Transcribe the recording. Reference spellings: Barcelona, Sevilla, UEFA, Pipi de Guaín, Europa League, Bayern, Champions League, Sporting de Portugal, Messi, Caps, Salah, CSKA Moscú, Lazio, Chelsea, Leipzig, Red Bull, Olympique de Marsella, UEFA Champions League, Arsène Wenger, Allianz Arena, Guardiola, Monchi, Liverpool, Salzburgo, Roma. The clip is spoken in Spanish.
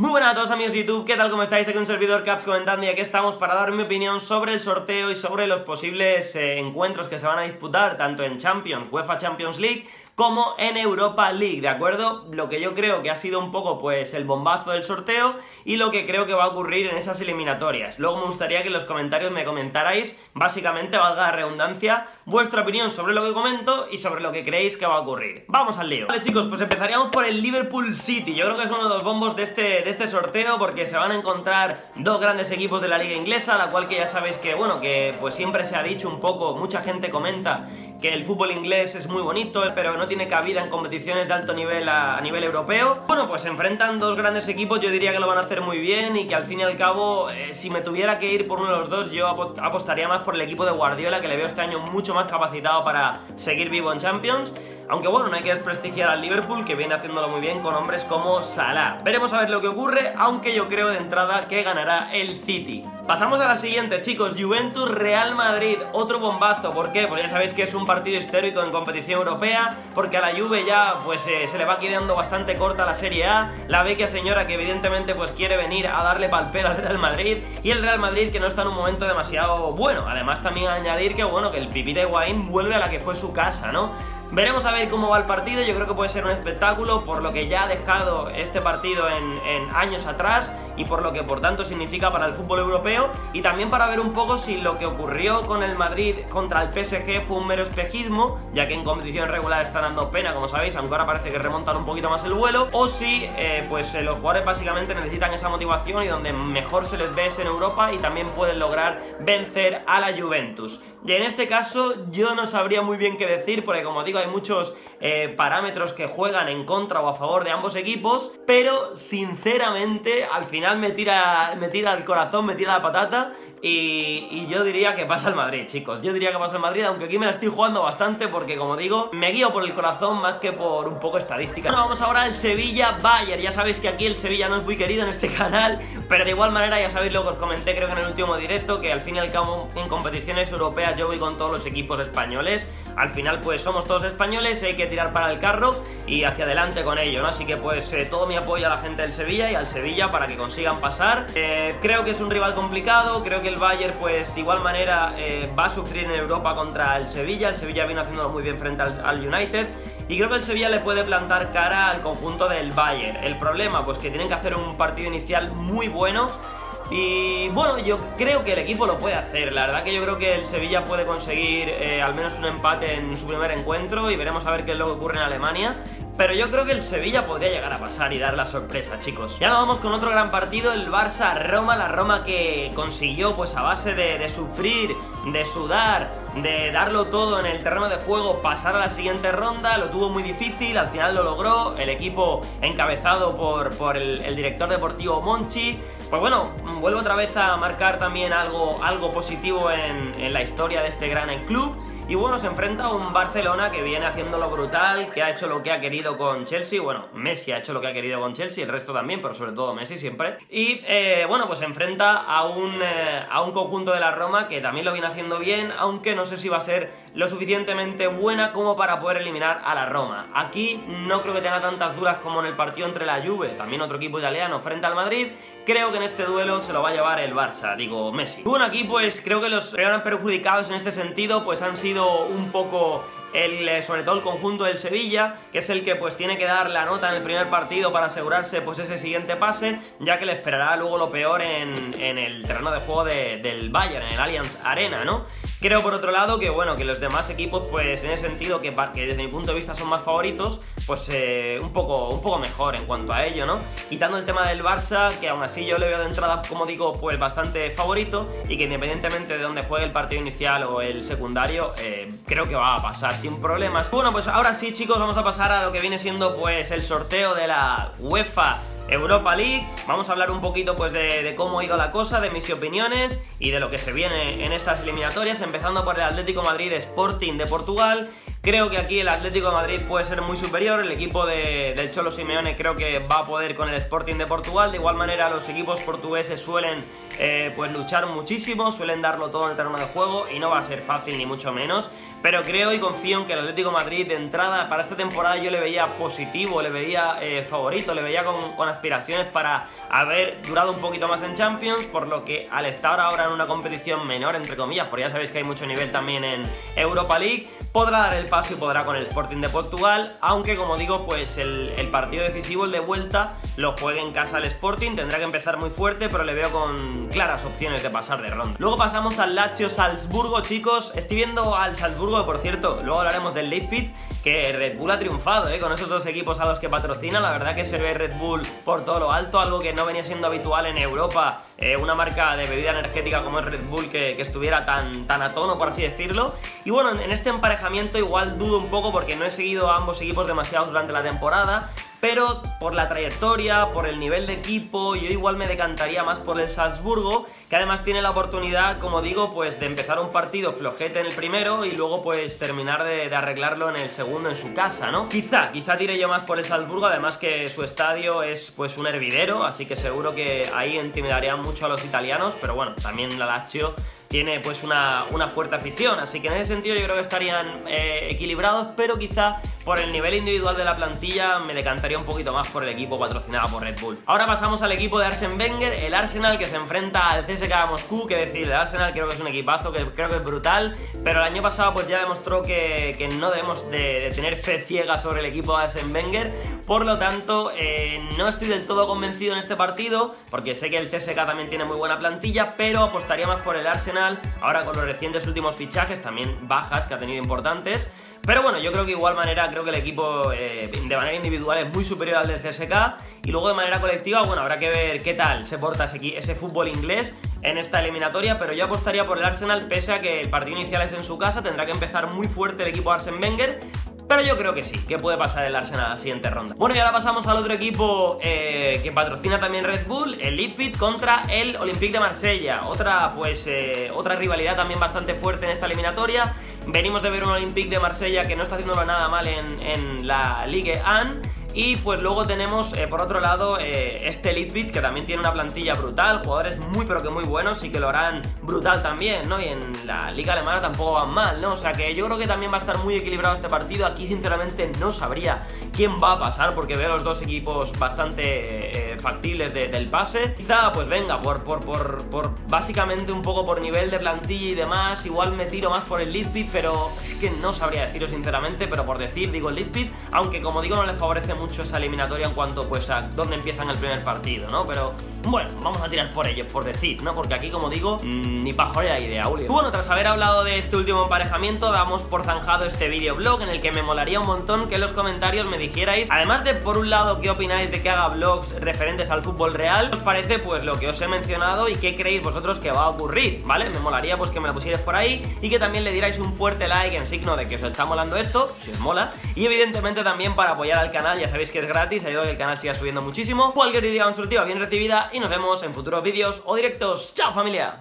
Muy buenas a todos amigos de YouTube, ¿qué tal? ¿Cómo estáis? Aquí un servidor Caps comentando y aquí estamos para dar mi opinión sobre el sorteo y sobre los posibles encuentros que se van a disputar tanto en Champions, UEFA Champions League, como en Europa League, ¿de acuerdo? Lo que yo creo que ha sido un poco pues el bombazo del sorteo y lo que creo que va a ocurrir en esas eliminatorias. Luego me gustaría que en los comentarios me comentarais, básicamente valga la redundancia, vuestra opinión sobre lo que comento y sobre lo que creéis que va a ocurrir. ¡Vamos al lío! Vale chicos, pues empezaríamos por el Liverpool City. Yo creo que es uno de los bombos de este sorteo porque se van a encontrar dos grandes equipos de la liga inglesa, la cual que ya sabéis que, bueno, que pues siempre se ha dicho un poco, mucha gente comenta que el fútbol inglés es muy bonito, pero no tiene cabida en competiciones de alto nivel a nivel europeo. Bueno, pues se enfrentan dos grandes equipos, yo diría que lo van a hacer muy bien y que al fin y al cabo, si me tuviera que ir por uno de los dos, yo apostaría más por el equipo de Guardiola, que le veo este año mucho más capacitado para seguir vivo en Champions. Aunque bueno, no hay que desprestigiar al Liverpool, que viene haciéndolo muy bien con hombres como Salah. Veremos a ver lo que ocurre, aunque yo creo de entrada que ganará el City. Pasamos a la siguiente, chicos. Juventus-Real Madrid. Otro bombazo. ¿Por qué? Pues ya sabéis que es un partido histórico en competición europea, porque a la Juve ya pues se le va quedando bastante corta la Serie A. La vecchia señora que evidentemente pues quiere venir a darle palpero al Real Madrid. Y el Real Madrid que no está en un momento demasiado bueno. Además también añadir que bueno, que el Pipi de Guaín vuelve a la que fue su casa, ¿no? Veremos a ver cómo va el partido, yo creo que puede ser un espectáculo por lo que ya ha dejado este partido en años atrás y por lo que por tanto significa para el fútbol europeo, y también para ver un poco si lo que ocurrió con el Madrid contra el PSG fue un mero espejismo, ya que en competición regular están dando pena, como sabéis, aunque ahora parece que remontan un poquito más el vuelo, o si pues los jugadores básicamente necesitan esa motivación y donde mejor se les ve es en Europa y también pueden lograr vencer a la Juventus. Y en este caso yo no sabría muy bien qué decir, porque como digo, hay muchos parámetros que juegan en contra o a favor de ambos equipos, pero sinceramente al final me tira el corazón, me tira la patata y yo diría que pasa el Madrid, chicos. Yo diría que pasa el Madrid, aunque aquí me la estoy jugando bastante porque, como digo, me guío por el corazón más que por un poco estadística. Bueno, vamos ahora al Sevilla-Bayern. Ya sabéis que aquí el Sevilla no es muy querido en este canal, pero de igual manera ya sabéis lo que os comenté, creo que en el último directo, que al fin y al cabo en competiciones europeas yo voy con todos los equipos españoles. Al final pues somos todos españoles, hay que tirar para el carro y hacia adelante con ello, ¿no? Así que pues todo mi apoyo a la gente del Sevilla y al Sevilla para que consigan pasar. Creo que es un rival complicado, creo que el Bayern pues de igual manera va a sufrir en Europa contra el Sevilla. El Sevilla viene haciéndolo muy bien frente al United y creo que el Sevilla le puede plantar cara al conjunto del Bayern. El problema pues que tienen que hacer un partido inicial muy bueno. Y bueno, yo creo que el equipo lo puede hacer. La verdad que yo creo que el Sevilla puede conseguir al menos un empate en su primer encuentro y veremos a ver qué es lo que ocurre en Alemania. Pero yo creo que el Sevilla podría llegar a pasar y dar la sorpresa, chicos. Ya nos vamos con otro gran partido, el Barça-Roma. La Roma que consiguió, pues a base de sufrir, de sudar, de darlo todo en el terreno de juego, pasar a la siguiente ronda. Lo tuvo muy difícil, al final lo logró. El equipo encabezado por el director deportivo Monchi. Pues bueno, vuelvo otra vez a marcar también algo positivo en la historia de este gran club. Y bueno, se enfrenta a un Barcelona que viene haciéndolo brutal, que ha hecho lo que ha querido con Chelsea. Bueno, Messi ha hecho lo que ha querido con Chelsea, el resto también, pero sobre todo Messi siempre. Y bueno, pues se enfrenta a un conjunto de la Roma que también lo viene haciendo bien, aunque no sé si va a ser lo suficientemente buena como para poder eliminar a la Roma. Aquí no creo que tenga tantas dudas como en el partido entre la Juve, también otro equipo italiano, frente al Madrid. Creo que en este duelo se lo va a llevar el Barça, digo Messi. Bueno, aquí pues creo que los peores perjudicados en este sentido pues han sido un poco sobre todo el conjunto del Sevilla, que es el que pues tiene que dar la nota en el primer partido para asegurarse pues ese siguiente pase, ya que le esperará luego lo peor en el terreno de juego del Bayern, en el Allianz Arena, ¿no? Creo por otro lado que bueno, que los demás equipos pues en ese sentido que desde mi punto de vista son más favoritos, pues un poco mejor en cuanto a ello, ¿no? Quitando el tema del Barça, que aún así yo le veo de entrada, como digo, pues bastante favorito y que independientemente de dónde juegue el partido inicial o el secundario, creo que va a pasar sin problemas. Bueno, pues ahora sí chicos, vamos a pasar a lo que viene siendo pues el sorteo de la UEFA Europa League. Vamos a hablar un poquito pues de cómo ha ido la cosa, de mis opiniones y de lo que se viene en estas eliminatorias, empezando por el Atlético Madrid Sporting de Portugal. Creo que aquí el Atlético de Madrid puede ser muy superior. El equipo del Cholo Simeone creo que va a poder con el Sporting de Portugal. De igual manera, los equipos portugueses suelen pues luchar muchísimo, suelen darlo todo en el terreno de juego y no va a ser fácil ni mucho menos. Pero creo y confío en que el Atlético de Madrid de entrada para esta temporada yo le veía positivo, le veía favorito, le veía con aspiraciones para haber durado un poquito más en Champions, por lo que al estar ahora en una competición menor, entre comillas, porque ya sabéis que hay mucho nivel también en Europa League, podrá dar el paso y podrá con el Sporting de Portugal, aunque como digo, pues el partido decisivo, el de vuelta, lo juegue en casa el Sporting, tendrá que empezar muy fuerte, pero le veo con claras opciones de pasar de ronda. Luego pasamos al Lazio-Salzburgo, chicos, estoy viendo al Salzburgo, por cierto, luego hablaremos del Leipzig, que Red Bull ha triunfado, con esos dos equipos a los que patrocina. La verdad que se ve Red Bull por todo lo alto, algo que no venía siendo habitual en Europa, una marca de bebida energética como es Red Bull que estuviera tan a tono, por así decirlo. Y bueno, en este emparejamiento igual dudo un poco porque no he seguido a ambos equipos demasiado durante la temporada, pero por la trayectoria, por el nivel de equipo, yo igual me decantaría más por el Salzburgo, que además tiene la oportunidad, como digo, pues de empezar un partido flojete en el primero y luego pues terminar de arreglarlo en el segundo en su casa, ¿no? Quizá tire yo más por el Salzburgo, además que su estadio es pues un hervidero, así que seguro que ahí intimidaría mucho a los italianos, pero bueno, también la Lazio tiene pues una fuerte afición, así que en ese sentido yo creo que estarían equilibrados, pero quizá por el nivel individual de la plantilla me decantaría un poquito más por el equipo patrocinado por Red Bull. Ahora pasamos al equipo de Arsène Wenger, el Arsenal, que se enfrenta al CSKA Moscú. Que decir, el Arsenal creo que es un equipazo, que creo que es brutal, pero el año pasado pues ya demostró que no debemos de tener fe ciega sobre el equipo de Arsène Wenger. Por lo tanto, no estoy del todo convencido en este partido, porque sé que el CSKA también tiene muy buena plantilla, pero apostaría más por el Arsenal ahora con los recientes últimos fichajes, también bajas que ha tenido importantes. Pero bueno, yo creo que de igual manera, creo que el equipo de manera individual es muy superior al del CSKA. Y luego de manera colectiva, bueno, habrá que ver qué tal se porta ese fútbol inglés en esta eliminatoria, pero yo apostaría por el Arsenal, pese a que el partido inicial es en su casa. Tendrá que empezar muy fuerte el equipo de Arsène Wenger, pero yo creo que sí, que puede pasar el Arsenal a la siguiente ronda. Bueno, y ahora pasamos al otro equipo que patrocina también Red Bull, el Leipzig contra el Olympique de Marsella. Otra rivalidad también bastante fuerte en esta eliminatoria. Venimos de ver un Olympique de Marsella que no está haciéndolo nada mal en la Ligue 1. Y pues luego tenemos por otro lado este Leipzig, que también tiene una plantilla brutal, jugadores muy pero que muy buenos y que lo harán brutal también, ¿no? Y en la liga alemana tampoco van mal, ¿no? O sea que yo creo que también va a estar muy equilibrado este partido. Aquí sinceramente no sabría quién va a pasar, porque veo los dos equipos bastante factibles del pase. Quizá pues venga, por básicamente un poco por nivel de plantilla y demás, igual me tiro más por el Leipzig, pero es que no sabría deciros sinceramente, pero por decir digo el Leipzig, aunque como digo no les favorece mucho esa eliminatoria en cuanto pues a dónde empiezan el primer partido, ¿no? Pero bueno, vamos a tirar por ellos, por decir, ¿no? Porque aquí, como digo, ni pajolera idea, Julio. Bueno, tras haber hablado de este último emparejamiento, damos por zanjado este videoblog, en el que me molaría un montón que en los comentarios me dijerais, además de por un lado qué opináis de que haga vlogs referentes al fútbol real, os parece pues lo que os he mencionado y qué creéis vosotros que va a ocurrir, ¿vale? Me molaría pues que me lo pusierais por ahí y que también le dierais un fuerte like en signo de que os está molando esto, si os mola, y evidentemente también para apoyar al canal, ya sabéis que es gratis, ayuda a que el canal siga subiendo muchísimo. Cualquier idea constructiva bien recibida y nos vemos en futuros vídeos o directos. ¡Chao, familia!